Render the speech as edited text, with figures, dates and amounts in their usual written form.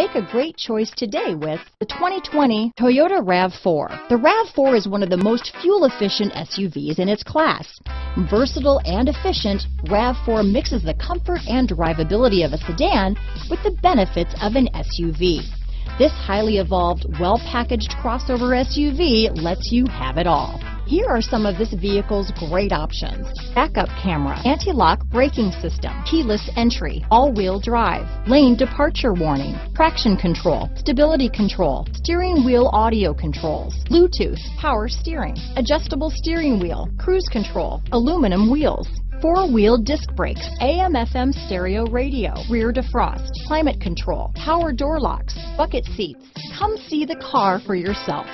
Make a great choice today with the 2020 Toyota RAV4. The RAV4 is one of the most fuel-efficient SUVs in its class. Versatile and efficient, RAV4 mixes the comfort and drivability of a sedan with the benefits of an SUV. This highly evolved, well-packaged crossover SUV lets you have it all. Here are some of this vehicle's great options: backup camera, anti-lock braking system, keyless entry, all-wheel drive, lane departure warning, traction control, stability control, steering wheel audio controls, Bluetooth, power steering, adjustable steering wheel, cruise control, aluminum wheels, four-wheel disc brakes, AM/FM stereo radio, rear defrost, climate control, power door locks, bucket seats. Come see the car for yourself.